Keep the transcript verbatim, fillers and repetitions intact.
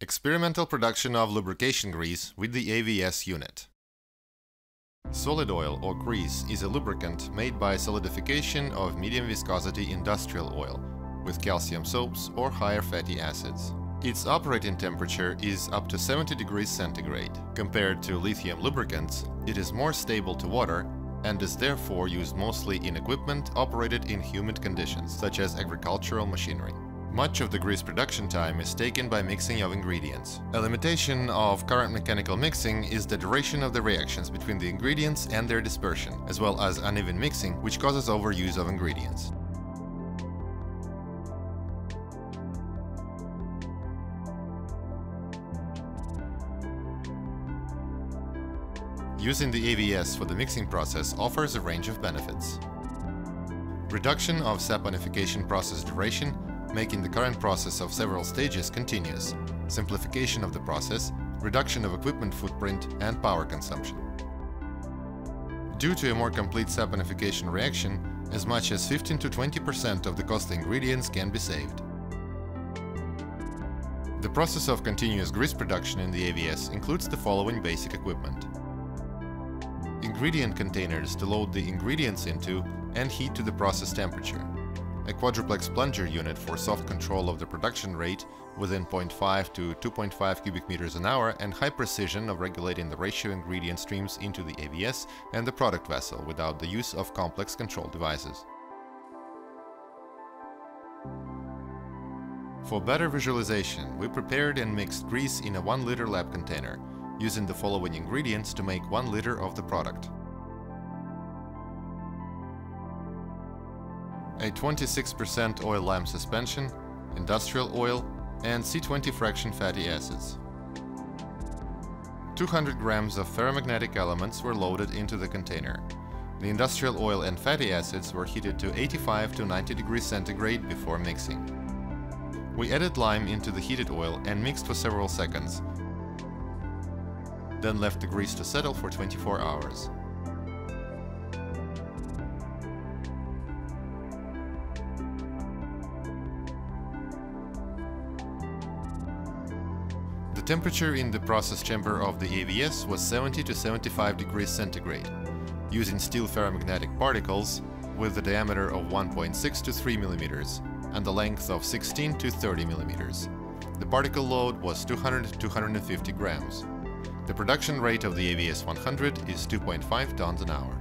Experimental production of lubrication grease with the A V S unit. Solid oil or grease is a lubricant made by solidification of medium viscosity industrial oil with calcium soaps or higher fatty acids. Its operating temperature is up to seventy degrees centigrade. Compared to lithium lubricants, it is more stable to water and is therefore used mostly in equipment operated in humid conditions, such as agricultural machinery. Much of the grease production time is taken by mixing of ingredients. A limitation of current mechanical mixing is the duration of the reactions between the ingredients and their dispersion, as well as uneven mixing, which causes overuse of ingredients. Using the A V S for the mixing process offers a range of benefits. Reduction of saponification process duration, making the current process of several stages continuous, simplification of the process, reduction of equipment footprint and power consumption. Due to a more complete saponification reaction, as much as fifteen to twenty percent of the costly ingredients can be saved. The process of continuous grease production in the A V S includes the following basic equipment: ingredient containers to load the ingredients into and heat to the process temperature, a quadruplex plunger unit for soft control of the production rate within zero point five to two point five cubic meters an hour and high precision of regulating the ratio ingredient streams into the A V S and the product vessel without the use of complex control devices. For better visualization, we prepared and mixed grease in a one liter lab container, using the following ingredients to make one liter of the product: a twenty-six percent oil lamp suspension, industrial oil, and C twenty fraction fatty acids. two hundred grams of ferromagnetic elements were loaded into the container. The industrial oil and fatty acids were heated to eighty-five to ninety degrees centigrade before mixing. We added lime into the heated oil and mixed for several seconds, then left the grease to settle for twenty-four hours. The temperature in the process chamber of the A V S was seventy to seventy-five degrees centigrade. Using steel ferromagnetic particles with a diameter of one point six to three millimeters and a length of sixteen to thirty millimeters. The particle load was two hundred to two hundred fifty grams. The production rate of the A V S one hundred is two point five tons an hour.